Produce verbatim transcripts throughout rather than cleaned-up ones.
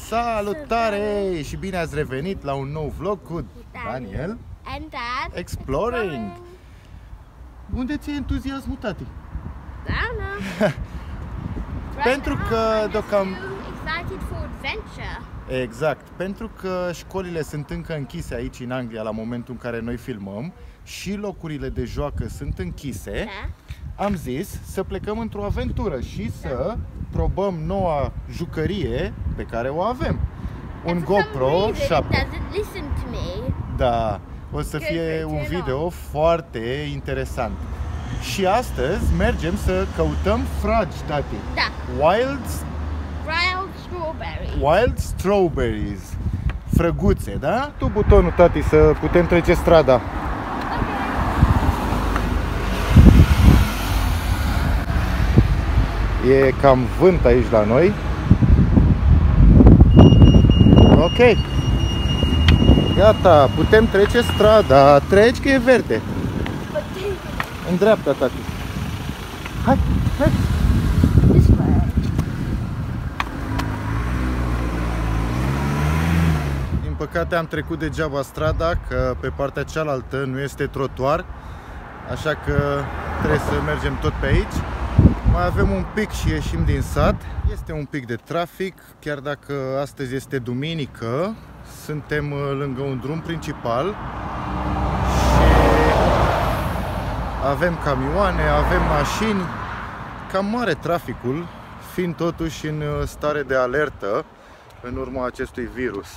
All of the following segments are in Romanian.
Salutare și bine ați revenit la un nou vlog cu Daniel Exploring. Unde ți-e entuziasmul, tati? Pentru că deocamdată Exact, pentru că școlile sunt încă închise aici în Anglia la momentul în care noi filmăm și locurile de joacă sunt închise, da. Am zis să plecăm într-o aventură și da. să probăm noua jucărie pe care o avem. Un That's GoPro șapte. Da, o să Go fie un video off. foarte interesant. Și astăzi mergem să căutăm fragi, tati. Da. Wild Wild strawberries. Wild strawberries. Frăguțe, da? Tu butonul, tati, să putem trece strada. Okay. E cam vânt aici la noi. Ok. Gata, putem trece strada. Treci că e verde. În dreapta, tati. Hai, hai. Din păcate am trecut degeaba strada, că pe partea cealaltă nu este trotuar, așa că trebuie să mergem tot pe aici. Mai avem un pic și ieșim din sat. Este un pic de trafic, chiar dacă astăzi este duminică, suntem lângă un drum principal și avem camioane, avem mașini, cam mare traficul, fiind totuși în stare de alertă în urma acestui virus.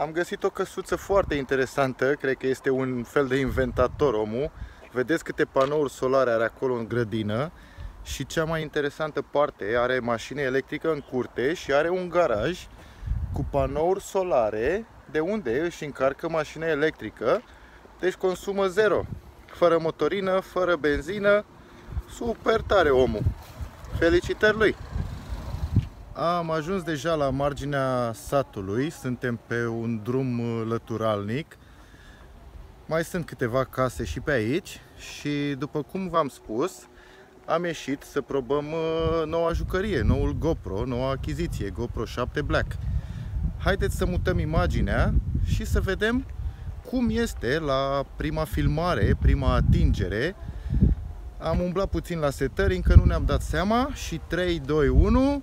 Am găsit o căsuță foarte interesantă, cred că este un fel de inventator omul. Vedeți câte panouri solare are acolo în grădină și cea mai interesantă parte, are mașină electrică în curte și are un garaj cu panouri solare de unde își încarcă mașina electrică, deci consumă zero, fără motorină, fără benzină, super tare omul, felicitări lui! Am ajuns deja la marginea satului, suntem pe un drum lăturalnic. Mai sunt câteva case și pe aici și, după cum v-am spus, am ieșit să probăm noua jucărie, noul GoPro, noua achiziție, GoPro șapte Black. Haideți să mutăm imaginea și să vedem cum este la prima filmare, prima atingere. Am umblat puțin la setări, încă nu ne-am dat seama și trei, doi, unu...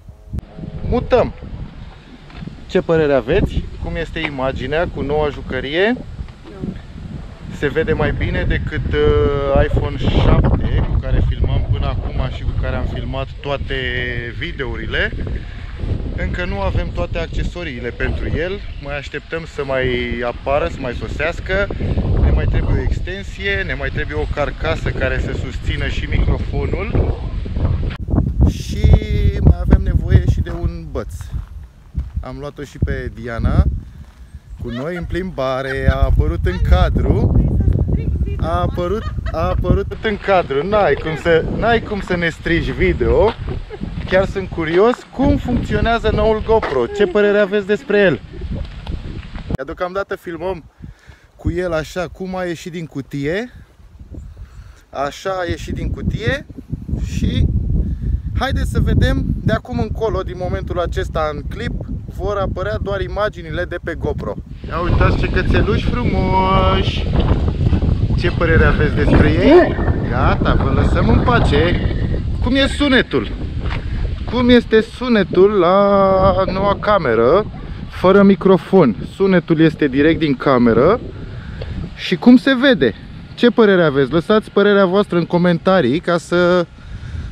Mutăm! Ce părere aveți? Cum este imaginea cu noua jucărie? Nu. Se vede mai bine decât iPhone șapte cu care filmam până acum și cu care am filmat toate videourile. Încă nu avem toate accesoriile pentru el. Mai așteptăm să mai apară, să mai sosească. Ne mai trebuie o extensie, ne mai trebuie o carcasă care să susțină și microfonul. Și mai avem nevoie și de un băț. Am luat-o și pe Diana cu noi în plimbare, a apărut în cadru. A apărut, a apărut în cadru. N-ai cum să, n-ai cum să ne strigi video. Chiar sunt curios cum funcționează noul GoPro. Ce părere aveți despre el? Deocamdată filmăm cu el așa cum a ieșit din cutie. Așa a ieșit din cutie și haideți să vedem, de acum încolo, din momentul acesta în clip, vor apărea doar imaginile de pe GoPro. Ia uitați ce cățeluși frumoși! Ce părere aveți despre ei? Gata, vă lăsăm în pace! Cum e sunetul? Cum este sunetul la noua cameră, fără microfon? Sunetul este direct din cameră și cum se vede? Ce părere aveți? Lăsați părerea voastră în comentarii ca să...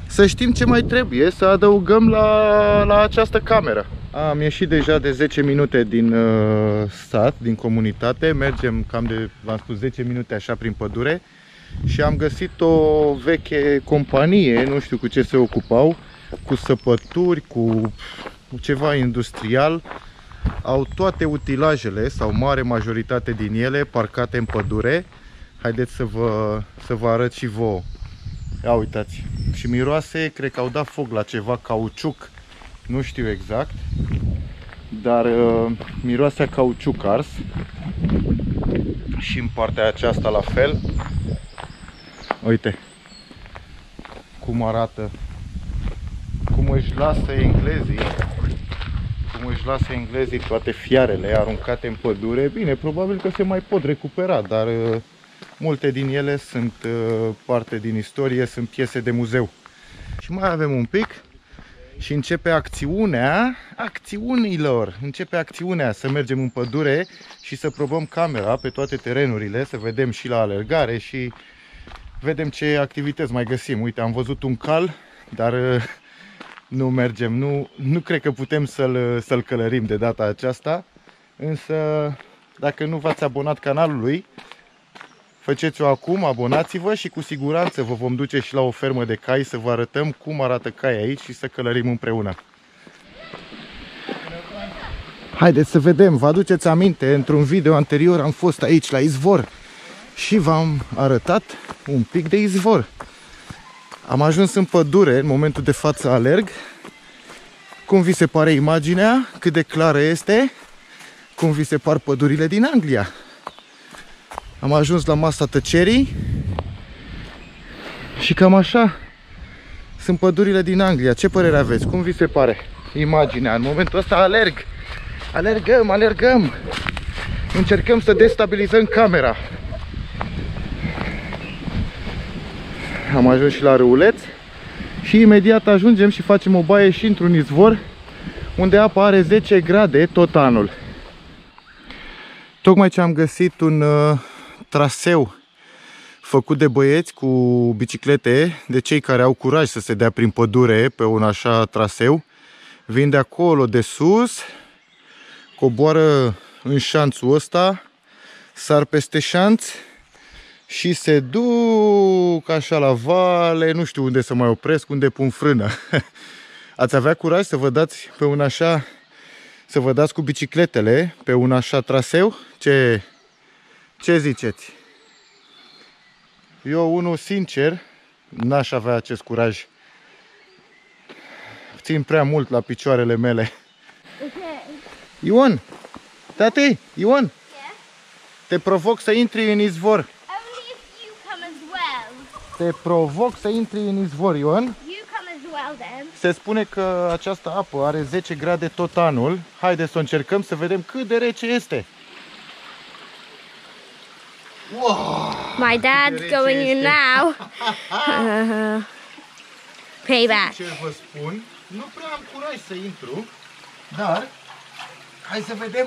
Să știm ce mai trebuie să adăugăm la, la această cameră. Am ieșit deja de zece minute din uh, sat, din comunitate. Mergem cam de, v-am spus, zece minute așa prin pădure. Și am găsit o veche companie, nu știu cu ce se ocupau. Cu săpături, cu ceva industrial. Au toate utilajele, sau mare majoritate din ele, parcate în pădure. Haideți să vă, să vă arăt și vouă. Ia uitați, și miroase, cred că au dat foc la ceva cauciuc, nu știu exact, dar uh, miroase a cauciuc ars și în partea aceasta la fel. Uite cum arată, cum își lasă englezii, cum cum își lasă englezii toate fiarele aruncate în pădure, bine, probabil că se mai pot recupera, dar uh, multe din ele sunt uh, parte din istorie, sunt piese de muzeu. Și mai avem un pic și începe acțiunea acțiunilor. Începe acțiunea să mergem în pădure și să probăm camera pe toate terenurile, să vedem și la alergare și vedem ce activități mai găsim. Uite, am văzut un cal, dar uh, nu mergem, nu, nu cred că putem să-l să-l călărim de data aceasta. Însă, dacă nu v-ați abonat canalului, faceți-o acum, abonați-vă și cu siguranță vă vom duce și la o fermă de cai să vă arătăm cum arată cai aici și să călărim împreună. Haideți să vedem, vă aduceți aminte, într-un video anterior am fost aici la izvor și v-am arătat un pic de izvor. Am ajuns în pădure, în momentul de față alerg. Cum vi se pare imaginea? Cât de clară este? Cum vi se par pădurile din Anglia? Am ajuns la masa tăcerii și cam așa sunt pădurile din Anglia. Ce părere aveți? Cum vi se pare imaginea? În momentul ăsta alerg. Alergăm, alergăm. Încercăm să destabilizăm camera. Am ajuns și la râuleț și imediat ajungem și facem o baie și într-un izvor unde apa are zece grade tot anul. Tocmai ce am găsit un uh, traseu făcut de băieți cu biciclete, de cei care au curaj să se dea prin pădure pe un așa traseu. Vin de acolo de sus, coboară în șanțul ăsta, sar peste șanț și se duc așa la vale, nu știu unde să mai opresc, unde pun frână. Ați avea curaj să vă dați pe un așa, să vă dați cu bicicletele pe un așa traseu? Ce, ce ziceți? Eu, unul sincer, n-aș avea acest curaj. Țin prea mult la picioarele mele. Ion! Tati! Ion! Te provoc să intri în izvor. Te provoc să intri în izvor, Ion. Se spune că această apă are zece grade tot anul. Haideți să o încercăm să vedem cât de rece este. Wow, my dad's going in now. uh, payback. Ce vă spun, nu prea am curaj să intru, dar hai să vedem.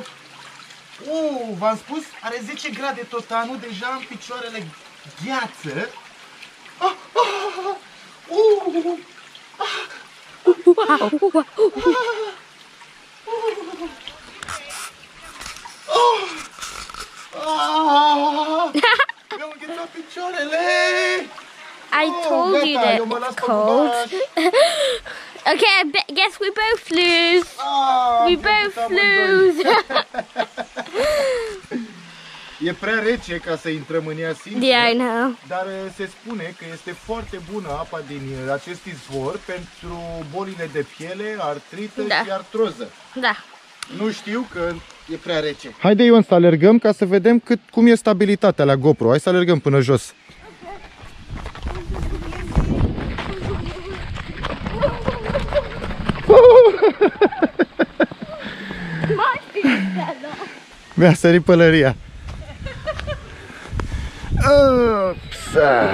Uh, v-am spus, are zece grade tot anul, deja am picioarele gheață. Ah, ah, uh, ah, uh, ah. Mi-au înghețat picioarele! I told oh, you that it's cold. Okay, I guess we both lose. Ah, we both lose. E prea rece ca să intrăm în ea singur, yeah, dar se spune că este foarte bună apa din acest izvor pentru bolile de piele, artrită da. și artroză. Da. Nu știu că e prea rece. Haide, Ion, să alergăm ca să vedem cât, cum e stabilitatea la GoPro. Hai să alergăm până jos. Mi-a sărit pălăria. Upsa.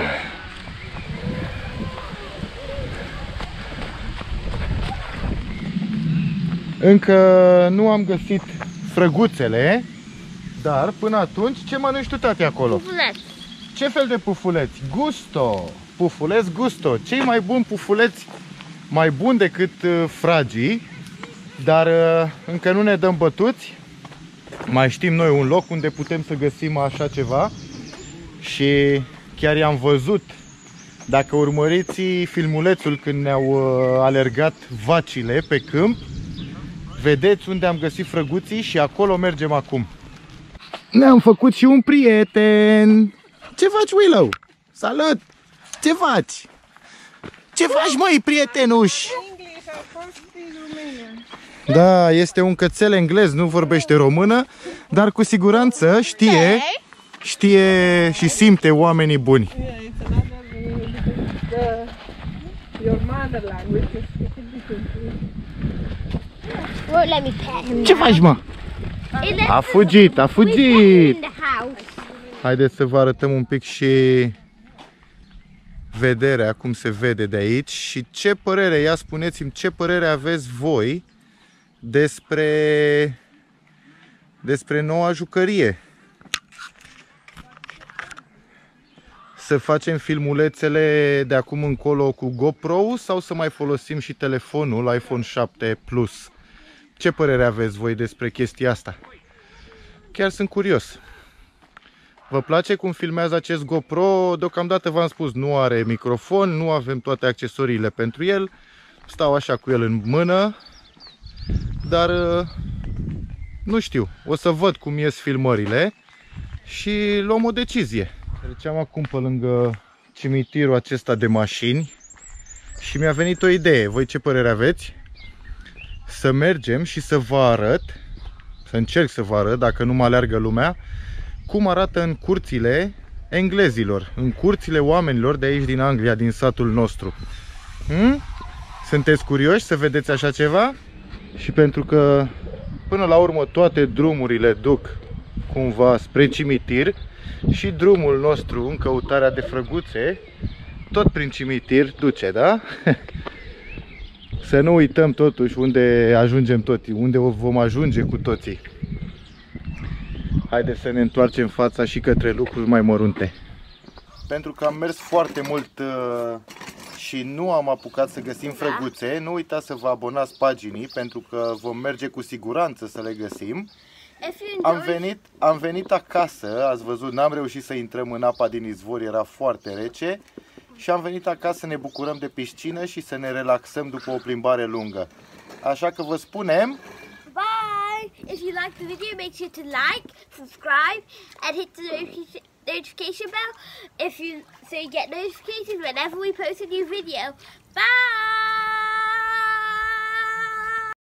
Încă nu am găsit frăguțele, dar până atunci ce mănânci tu, tati, acolo? Pufuleți. Ce fel de pufuleți? Gusto! Pufuleți gusto! Cei mai buni pufuleți, mai buni decât fragii, dar încă nu ne dăm bătuți. Mai știm noi un loc unde putem să găsim așa ceva. Și chiar i-am văzut, dacă urmăriți filmulețul când ne-au alergat vacile pe câmp, vedeți unde am găsit frăguții și acolo mergem acum. Ne-am făcut și un prieten. Ce faci, Willow? Salut! Ce faci? Ce faci, măi, prietenuși? Da, este un cățel englez, nu vorbește română, dar cu siguranță știe... Știe și simte oamenii buni. Won't let me pet him. Ce faci, mă? A fugit, a fugit! Haideți să vă arătăm un pic și vederea, cum se vede de aici și ce părere, ia spuneți-mi, ce părere aveți voi despre, despre noua jucărie. Să facem filmulețele de acum încolo cu GoPro sau să mai folosim și telefonul iPhone șapte Plus? Ce părere aveți voi despre chestia asta? Chiar sunt curios. Vă place cum filmează acest GoPro? Deocamdată v-am spus, nu are microfon, nu avem toate accesoriile pentru el. Stau așa cu el în mână, dar nu știu. O să văd cum ies filmările și luăm o decizie. Treceam acum pe lângă cimitirul acesta de mașini și mi-a venit o idee. Voi ce părere aveți? Să mergem și să vă arăt, să încerc să vă arăt, dacă nu mă aleargă lumea, cum arată în curțile englezilor, în curțile oamenilor de aici din Anglia, din satul nostru. Hmm? Sunteți curioși să vedeți așa ceva? Și pentru că până la urmă toate drumurile duc cumva spre cimitir și drumul nostru în căutarea de frăguțe tot prin cimitir duce, da? Să nu uităm totuși unde ajungem toți, unde vom ajunge cu toții. Haideți să ne întoarcem fața și către lucruri mai mărunte. Pentru că am mers foarte mult și nu am apucat să găsim frăguțe, nu uitați să vă abonați paginii pentru că vom merge cu siguranță să le găsim. Am venit, am venit acasă, ați văzut, n-am reușit să intrăm în apa din izvor, era foarte rece. Și am venit acasă să ne bucurăm de piscină și să ne relaxăm după o plimbare lungă. Așa că vă spunem... Bye! If you like the video, make sure to like, subscribe and hit the notification bell if you, so you get notifications whenever we post a new video. Bye!